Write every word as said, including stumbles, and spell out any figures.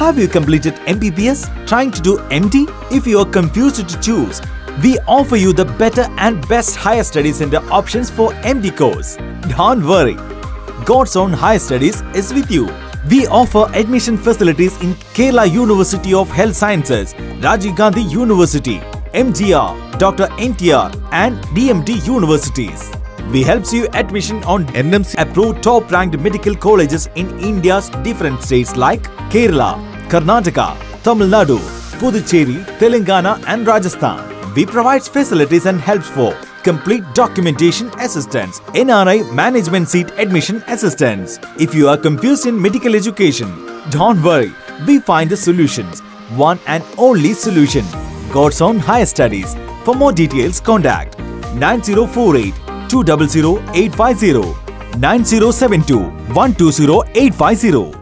Have you completed M B B S? Trying to do M D? If you are confused to choose, we offer you the better and best higher studies center options for M D course. Don't worry, GodZone Higher Studies is with you. We offer admission facilities in Kerala University of Health Sciences, Rajiv Gandhi University, M G R, Doctor N T R and D M D universities. We helps you admission on N M C approved top-ranked medical colleges in India's different states like Kerala, Karnataka, Tamil Nadu, Puducherry, Telangana and Rajasthan. We provides facilities and helps for complete documentation assistance, N R I management seat admission assistance. If you are confused in medical education, don't worry, we find the solutions. One and only solution, GodZone Higher Studies. For more details, contact nine zero four eight two zero zero eight five zero, nine zero seven two one two zero eight five zero.